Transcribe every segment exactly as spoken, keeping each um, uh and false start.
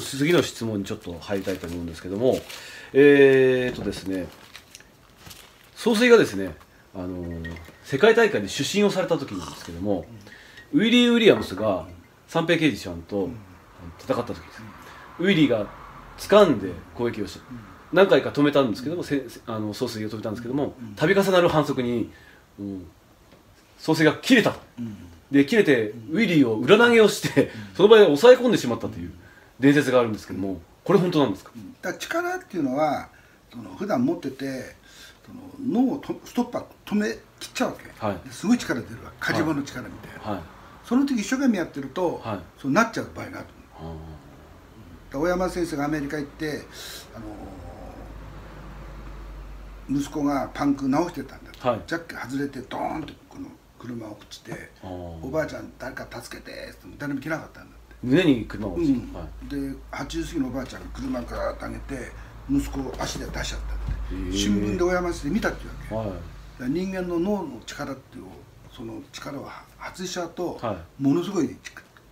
と次の質問にちょっと入りたいと思うんですけども、えーとですね、総帥がですね、あの世界大会で主審をされた時なんですけども、ウィリー・ウィリアムスが三平啓治さんと戦った時です。ウィリーが掴んで攻撃をして何回か止めたんですけども、あの総帥を止めたんですけども、度重なる反則に、うん、総帥が切れたと。で切れてウィリーを裏投げをしてその場で抑え込んでしまったという伝説があるんですけども、これ本当なんですか？だから力っていうのはその普段持ってて脳をストッパー止め切っちゃうわけ、はい、すごい力出るわけ、カジボの力みたいな、はい、その時一生懸命やってると、はい、そうなっちゃう場合があると思う、はい、大山先生がアメリカ行って、あのー、息子がパンク直してたんだと、はい、ジャッキ外れてドーンとこの車を落ちて「おばあちゃん誰か助けて」って誰も来なかったんだって、胸に車を落ちて、うん、ではちじ過ぎのおばあちゃんが車から上げて息子を足で出しちゃったって、新聞で大山先生見たっていうわけ、はい、人間の脳の力っていうその力を外しちゃうと、はい、ものすごい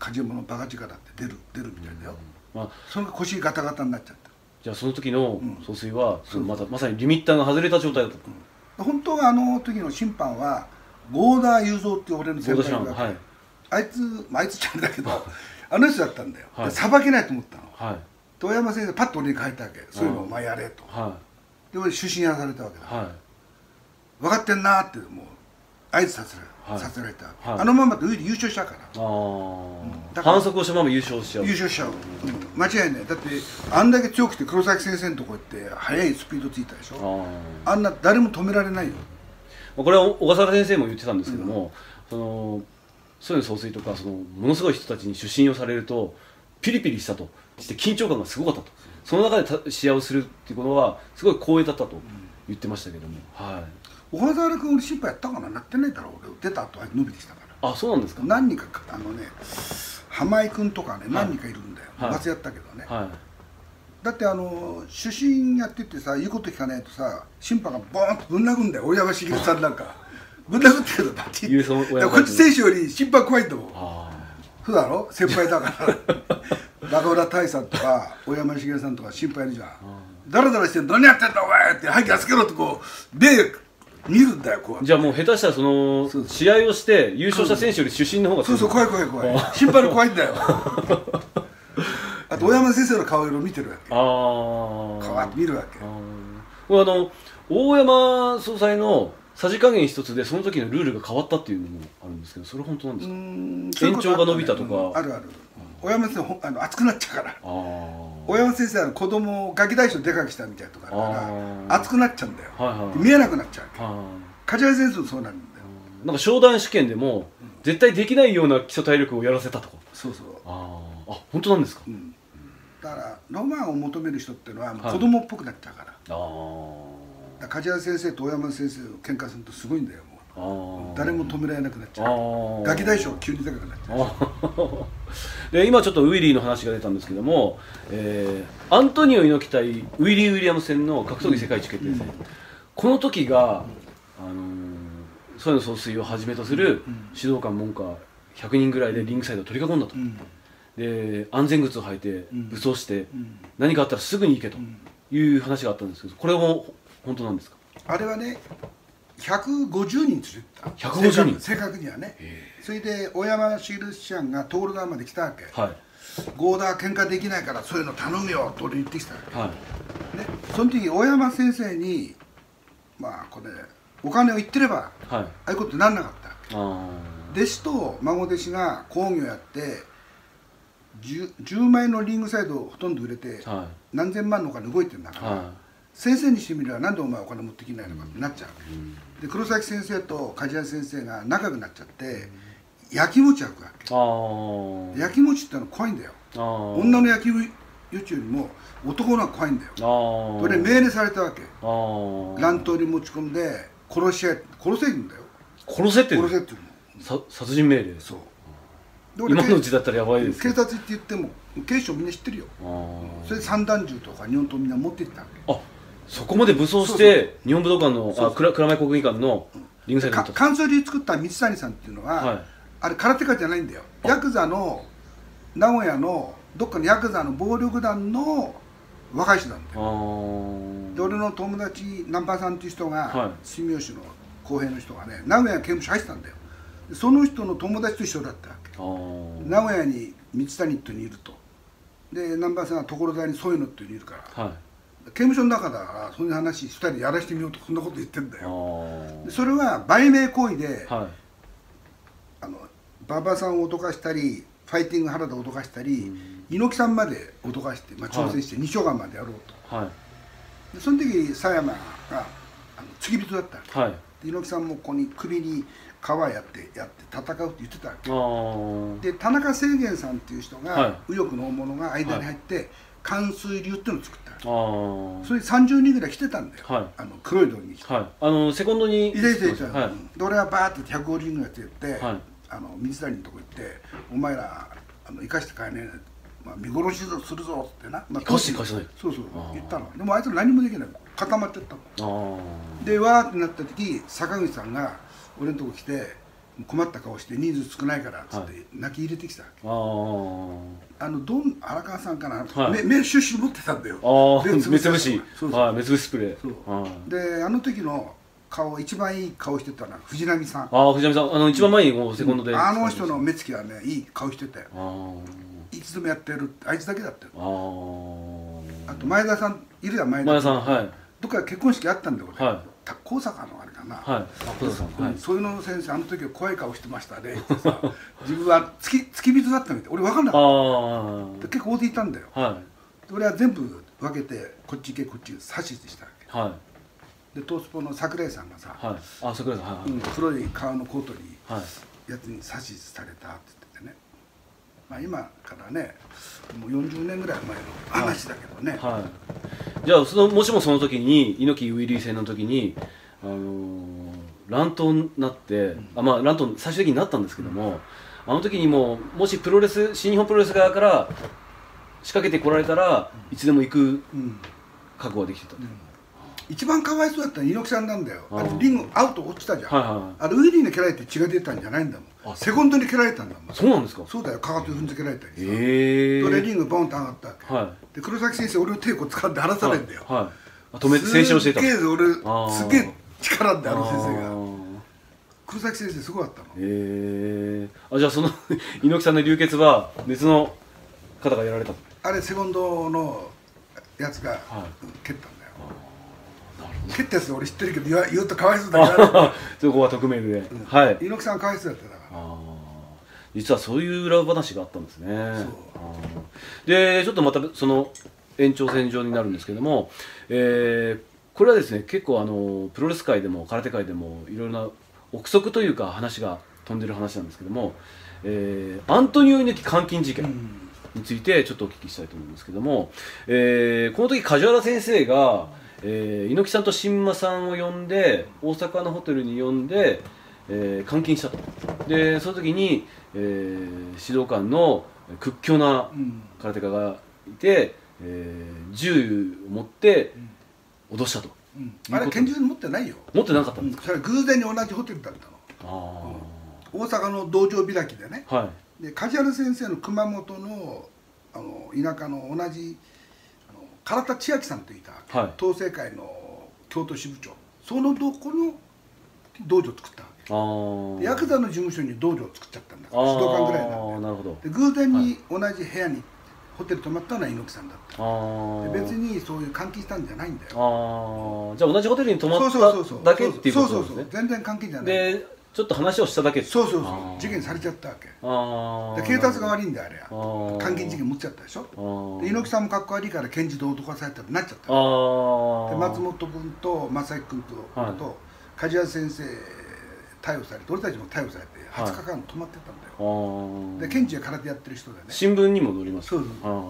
火事物バカ力って出る出るみたいだよ、まあ、それが腰ガタガタになっちゃった。じゃあその時の総帥は、うん、またまさにリミッターが外れた状態だった、うん、本当はあの時の審判はゴーダー雄三って俺の先輩が、はい、あいつ、まあ、あいつちゃんだけどあの人だったんだよ、はい、さばけないと思ったの、はい、遠山先生パッと俺に書いたわけ、はい、そういうのお前やれと、はい、で俺主審やされたわけだ、はい、分かってんなーってもう合図させられた、はい、させられた、はい、あのままで優勝したから、反則をしたまま優勝しちゃう、優勝しちゃう、うん、間違いない。だってあんだけ強くて黒崎先生のとこ行って速いスピードついたでしょ、 あ, あんな誰も止められないよ。これは小笠原先生も言ってたんですけども、うん、そのそういう総帥とかそのものすごい人たちに主審をされるとピリピリしたとして緊張感がすごかったと、その中で試合をするっていうことはすごい光栄だったと言ってましたけども、うん、はい、小笠原君俺審判やったかな、なってないだろう、俺出た後は伸びてきたから。あ、そうなんですか。何人かあのね、浜井君とかね、何人かいるんだよ、はい、罰やったけどね、はい、だってあの主審やっててさ、言うこと聞かないとさ、審判がボーンとぶん殴るんだよ、大山茂さんなんかぶん殴ってけどバチッ、だからこっち選手より審判怖いんだもん、そうだろ、先輩だから中村大さんとか大山茂さんとか審判いるじゃん、だらだらして「何やってんだお前」って「はい助けろ」ってこうで見るんだよ、こう。じゃあもう下手したらその試合をして優勝した選手より主審の方が、そうそう、怖い怖い怖い、審判の怖いんだよ。あと大山先生の顔色を見てるわけ、変わって見るわけ。これあの大山総裁のさじ加減一つでその時のルールが変わったっていうのもあるんですけど、それ本当なんですか？延長が伸びたとか、あるある。大山先生あの熱くなっちゃうから、大山先生は子供をガキ大将でかくしたみたいとかだから熱くなっちゃうんだよ、見えなくなっちゃう。梶原先生もそうなんだよ、なんか商談試験でも絶対できないような基礎体力をやらせたとか、そうそう、あ、本当なんですか？だからロマンを求める人っていうのは子供っぽくなっちゃうから、だから梶原先生と大山先生を喧嘩するとすごいんだよ、もう誰も止められなくなっちゃう、ガキ大将急に高くなっちゃう。で今ちょっとウィリーの話が出たんですけども、えー、アントニオ猪木対ウィリー・ウィリアムス戦の格闘技世界一決定戦、うんうん、この時が曽根総帥をはじめとする指導官門下ひゃくにんぐらいでリングサイドを取り囲んだと。うん、で安全靴を履いて武装して、うん、何かあったらすぐに行けという話があったんですけど、これも本当なんですか？あれはね、ひゃくごじゅうにん連れてた、ひゃくごじゅうにん正確にはね。それで大山茂ちゃんがトールダウンまで来たわけ、はい、ゴーダー喧嘩できないからそういうの頼むよと俺言ってきたわけ、はい、ね、その時大山先生にまあこれお金を言ってれば、はい、ああいうことにならなかったわけ。弟子と孫弟子が講義をやって 10, じゅうまいのリングサイドをほとんど売れて、はい、何千万のお金動いてるんだから、はい、先生にしてみればなんでお前お金持ってきないのかってなっちゃう、うん、で黒崎先生と梶原先生が仲良くなっちゃって、うん、やきもち焼くわけ。やきもちってのは怖いんだよ、女のやきもちよりも男の方が怖いんだよ。それ命令されたわけ、乱闘に持ち込んで殺し合い、殺せるんだよ、殺せって殺せっていうの、殺人命令、そう、今のうちだったらやばいです。警察って言っても警視庁みんな知ってるよ、それで散弾銃とか日本刀みんな持っていったわけ。あ、そこまで武装して日本武道館の蔵前国技館のリングサイドに行った。関西流作った水谷さんっていうのはあれ空手家じゃないんだよ、ヤクザの名古屋のどっかのヤクザの暴力団の若い人なんだよ。で俺の友達南波さんっていう人が、住吉の公平の人がね、名古屋刑務所入ってたんだよ。その人の友達と一緒だったわけ。名古屋に道谷ってにいると。で南波さんは所沢にそういうのっていうのいるから、はい、刑務所の中だからそういう話ふたりでやらしてみようとこんなこと言ってんだよ。それは売名行為で、はい、あの馬場さんを脅かしたりファイティング原田を脅かしたり、うん、猪木さんまで脅かして、まあ、挑戦して、はい、西尾川までやろうと、はい、でその時佐山があの付き人だった、はい、で猪木さんもここに首に皮やってやって戦うって言ってたわけで、田中正源さんっていう人が、はい、右翼の大物が間に入って、はい、関水流っていうのを作った。それさんじゅうにんぐらい来てたんだよ、はい、あの黒い道着に来て、はい、あのセコンドにいていていて、はい、で俺はバーッてひゃくごじゅうにんぐらい連れてって、はい、あの水谷のとこ行って「お前らあの生かして帰れない、まあ、見殺しするぞ」ってな、まあ、生かして帰れないそうそう言ったの。でもあいつら何もできない、固まってったの。でわーってなった時坂口さんが俺のとこ来て困った顔して「人数少ないから」っつって泣き入れてきたわけ、はい、あのどん荒川さんかな、はい、目シュッシュ持ってたんだよ。ああ、目つぶし、はい、目つぶしスプレー。そうであの時の顔、一番いい顔してたのは藤波さん。ああ、藤波さん、あの一番前にもうセコンドで、あの人の目つきはね、いい顔してたよ。いつでもやってるあいつだけだったよ。あと前田さんいるやん、前田さん、はい、どっか結婚式あったんだよこれ、はい、高坂のあれかな、はい、そういうの先生、あの時は怖い顔してましたねってさ、自分は付き付き人だったみたい、俺分かんなかった。結構大手いたんだよ。俺は全部分けてこっち行けこっち差しでしたわけ。で東スポの桜井さんがさ、あ桜井さん、黒い革のコートにやつに指図されたって言ってね、まあ今からねもうよんじゅうねんぐらい前の話だけどね、はいはい、じゃあそのもしもその時に猪木ウィリー戦の時に、あのー、乱闘になって、うん、あまあ乱闘最終的になったんですけども、うん、あの時にもうもしプロレス新日本プロレス側から仕掛けてこられたら、うん、いつでも行く覚悟ができてた。うんうん、一番かわいそうだったのは猪木さんなんだよ。あれリングアウト落ちたじゃん。あれウィリーに蹴られて血が出たんじゃないんだもん、セコンドに蹴られたんだもん。そうなんですか。そうだよ、かかと踏んづけられたりさ、それリングボンと上がったわけで、黒崎先生俺の手を掴んで荒らされんだよ。止めて清掃してた。すげえ俺すげえ力んだあの先生が。黒崎先生すごかったの。へえ。じゃあその猪木さんの流血は別の方がやられた。あれセコンドのやつが蹴ったんだよ。蹴ったやつ俺知ってるけど言う、言うとかわいそうだからそこは匿名で、うん、はい、猪木さんかわいそうだったから。あ実はそういう裏話があったんですね。そうでちょっとまたその延長線上になるんですけども、えー、これはですね結構あのプロレス界でも空手界でもいろいろな憶測というか話が飛んでる話なんですけども、えー、アントニオ猪木監禁事件、うん、についてちょっとお聞きしたいと思うんですけども、えー、この時梶原先生が、えー、猪木さんと新馬さんを呼んで大阪のホテルに呼んで、えー、監禁したと。でその時に、えー、指導官の屈強な空手家がいて、うん、えー、銃を持って脅したと、うんうん、あれ拳銃持ってないよ。持ってなかったんですか。それ偶然に同じホテルだったの。あ、うん、大阪の道場開きでね、はい、で梶原先生の熊本 の, あの田舎の同じあの唐田千秋さんといた、はい、統制会の京都支部長、そのどこの道場を作ったわけ。ヤクザの事務所に道場を作っちゃったんだから、いちどかんぐらいなんで、で偶然に同じ部屋に、はい、ホテル泊まったのは猪木さんだった。別にそういう監禁したんじゃないんだよ。あじゃあ同じホテルに泊まっただけっていうことですね。全然監禁じゃないで、ちょっと話をしただけ。そうそうそう、事件されちゃったわけ。警察が悪いんだよ、あれは。監禁事件持っちゃったでしょ。で猪木さんもかっこ悪いから検事で脅かされたらなっちゃった。で松本君と正行君と梶原先生逮捕されて、俺たちも逮捕されてはつかかん泊まってたんだよ。で検事が空手やってる人だよね。新聞にも載ります。そうそう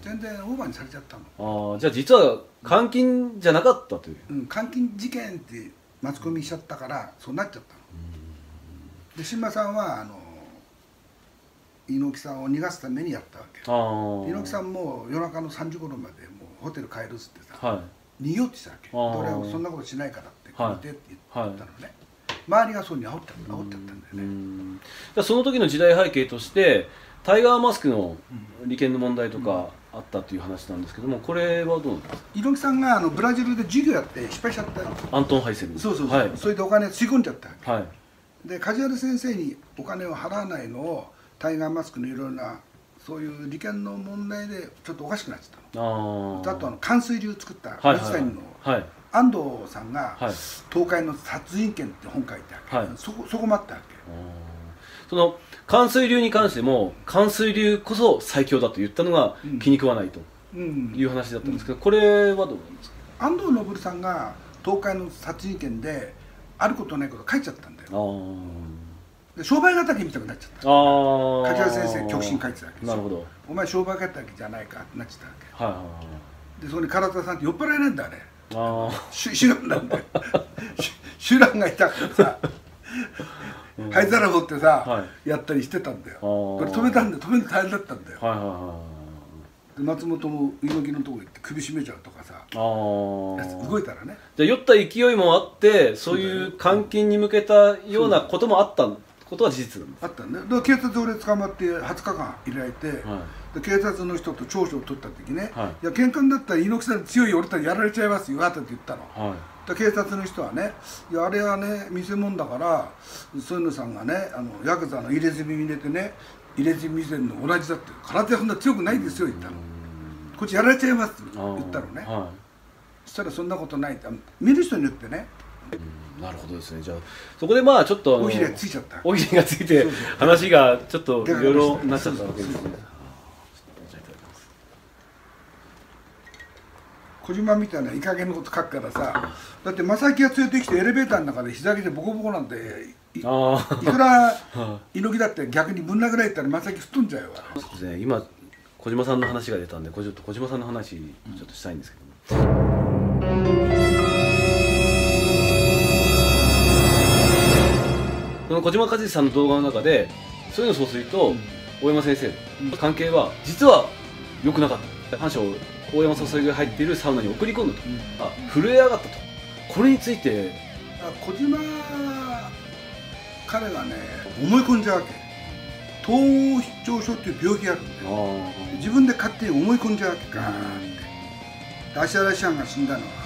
全然オーバーにされちゃったの。じゃあ実は監禁じゃなかったという、監禁事件ってマスコミしちゃったからそうなっちゃったの。で新馬さんはあの猪木さんを逃がすためにやったわけ。猪木さんも夜中のさんじごろまでもうホテル帰るっつってさ、はい、逃げようってしたわけ。俺はそんなことしないからって聞いてって言ったのね、はい、周りがそうに煽っちゃったんだよね。その時の時代背景として、タイガーマスクの利権の問題とかあったという話なんですけども、これはどうなんですか。猪木さんがあのブラジルで事業やって失敗しちゃったアントン・ハイセルに、そうそうそう、はい、それでお金吸い込んじゃったわけ、はい、で梶原先生にお金を払わないのをタイガーマスクのいろいろなそういう利権の問題でちょっとおかしくなっちゃったの。ああとあの寒水流作った水谷の安藤さんが「東海の殺人権」って本書いてある、はい、そこそこもあったわけ。その寒水流に関しても寒水流こそ最強だと言ったのが気に食わないという話だったんですけど、これはどうなんですか。安藤昇さんが東海の殺人権であることないこと書いちゃったんだよ。で商売敵みたくなっちゃった。梶原先生極真書いてたわけです。なるほど。お前商売敵じゃないかってなっちゃったわけで、そこに唐田さんって酔っ払えないんだあれ。修羅なんだよ修羅がいたからさ灰皿持ってさやったりしてたんだよ。これ止めたんだよ。止めるの大変だったんだよ。松本も猪木のとこ行って首絞めちゃうとかさ、動いたらね。じゃあ酔った勢いもあって、そういう監禁に向けたようなこともあったことは事実なんです。あったね。だから警察俺捕まってはつかかん入れられて、警察の人と調書を取った時ね、いや喧嘩だったら猪木さん強い俺たちやられちゃいますよあって言ったの。警察の人はね、いやあれはね見せ物だから、そういうのさんがねあのヤクザの入れ墨入れてね、入れ墨以前の同じだって、空手はそんな強くないですよ言ったの。こっちやられちゃいますって言ったのね、はい、そしたらそんなことないって、見る人によってね。なるほどですね。じゃあそこでまあちょっと尾ひれがついちゃった。尾ひれがついて話がちょっといろいろなっちゃったわけですね。小島みたいないい加減のこと書くからさ、だって正木が連れてきてエレベーターの中で膝上げてボコボコなんて い, いくら猪木だって逆にぶん殴られたら正木吹っ飛んじゃうよ。そうですね。今小島さんの話が出たんで、これちょっと小島さんの話ちょっとしたいんですけども、うん、この小島和志さんの動画の中でそういうの総帥と大山先生の関係は実は良くなかった。反射を大山総帥が入っているサウナに送り込んだと、うん、あ震え上がったと。これについて小島、彼がね思い込んじゃうわけ。統合失調症っていう病気があるんで、自分で勝手に思い込んじゃうわけか。芦原師範が死んだのは